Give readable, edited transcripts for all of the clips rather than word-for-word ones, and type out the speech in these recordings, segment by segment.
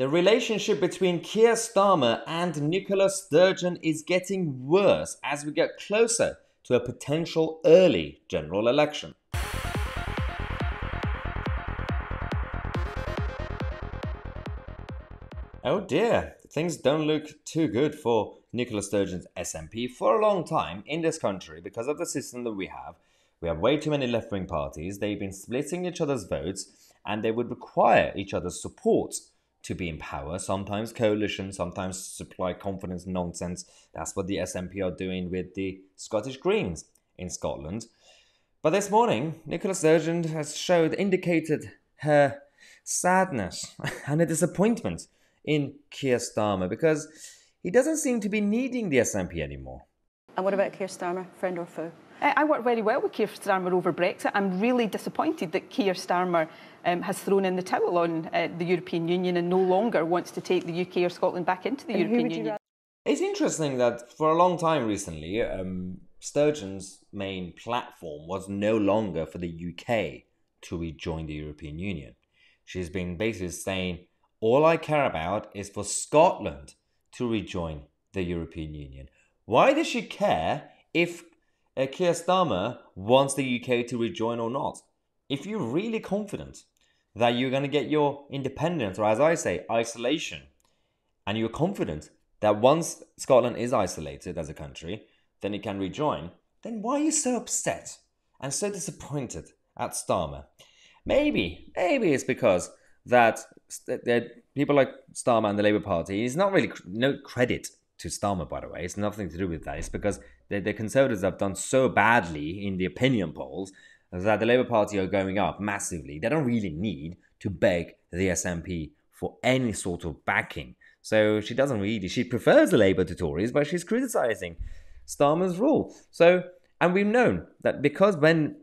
The relationship between Keir Starmer and Nicola Sturgeon is getting worse as we get closer to a potential early general election. Oh dear, things don't look too good for Nicola Sturgeon's SNP for a long time in this country because of the system that we have. We have way too many left-wing parties, they've been splitting each other's votes, and they would require each other's support to be in power, sometimes coalition, sometimes supply confidence nonsense. That's what the SNP are doing with the Scottish Greens in Scotland. But this morning, Nicola Sturgeon has indicated her sadness and a disappointment in Keir Starmer because he doesn't seem to be needing the SNP anymore. And what about Keir Starmer, friend or foe? I worked very well with Keir Starmer over Brexit. I'm really disappointed that Keir Starmer has thrown in the towel on the European Union and no longer wants to take the UK or Scotland back into the European Union. It's interesting that for a long time recently, Sturgeon's main platform was no longer for the UK to rejoin the European Union. She's been basically saying, all I care about is for Scotland to rejoin the European Union. Why does she care if Keir Starmer wants the UK to rejoin or not? If you're really confident that you're going to get your independence, or as I say, isolation, and you're confident that once Scotland is isolated as a country, then it can rejoin, then why are you so upset and so disappointed at Starmer? Maybe it's because that people like Starmer and the Labour Party, it's not really no credit to Starmer, by the way. It's nothing to do with that. It's because the Conservatives have done so badly in the opinion polls that the Labour Party are going up massively. They don't really need to beg the SNP for any sort of backing. So she doesn't really... She prefers the Labour to Tories, but she's criticising Starmer's rule. So, and we've known that because when...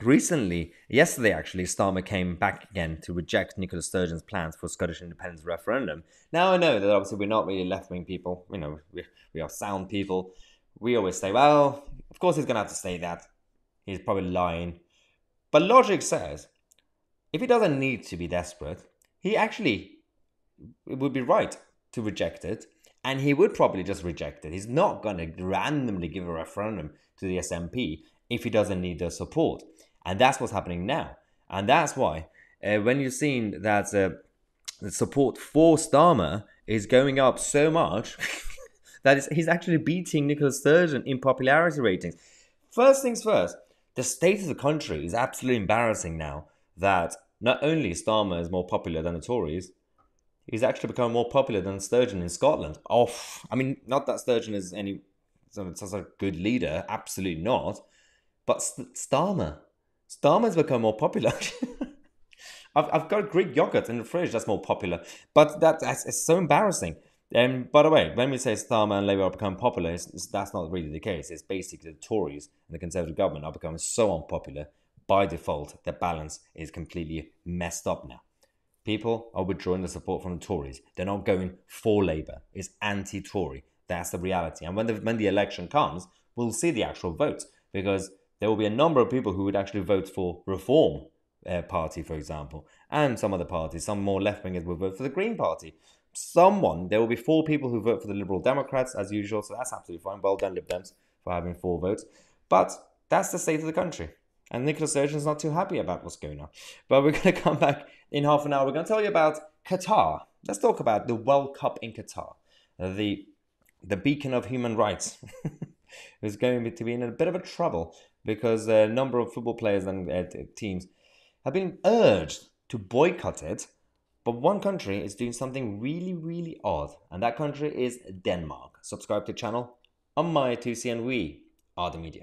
Recently, yesterday actually, Starmer came back again to reject Nicola Sturgeon's plans for a Scottish independence referendum. Now I know that obviously we're not really left-wing people, you know, we are sound people. We always say, well, of course he's going to have to say that. He's probably lying. But logic says, if he doesn't need to be desperate, he actually would be right to reject it. And he would probably just reject it. He's not going to randomly give a referendum to the SNP if he doesn't need their support. And that's what's happening now. And that's why when you've seen that the support for Starmer is going up so much that he's actually beating Nicola Sturgeon in popularity ratings. First things first, the state of the country is absolutely embarrassing now that not only Starmer is more popular than the Tories, he's actually become more popular than Sturgeon in Scotland. Oh, I mean, not that Sturgeon is any such a good leader, absolutely not, but Starmer's become more popular. I've got Greek yogurt in the fridge that's more popular. But it's so embarrassing. And by the way, when we say Starmer and Labour have become popular, that's not really the case. It's basically the Tories and the Conservative government are becoming so unpopular. By default, their balance is completely messed up now. People are withdrawing the support from the Tories. They're not going for Labour. It's anti-Tory. That's the reality. And when the election comes, we'll see the actual votes. Because there will be a number of people who would actually vote for Reform Party, for example, and some other parties. Some more left-wingers will vote for the Green Party. There will be 4 people who vote for the Liberal Democrats, as usual, so that's absolutely fine. Well done, Lib Dems, for having 4 votes. But that's the state of the country. And Nicola Sturgeon's not too happy about what's going on. But we're going to come back in half an hour. We're going to tell you about Qatar. Let's talk about the World Cup in Qatar, the beacon of human rights. Who's going to be in a bit of a trouble because a number of football players and teams have been urged to boycott it. But one country is doing something really, really odd, and that country is Denmark. Subscribe to the channel. I'm My2C, and we are the media.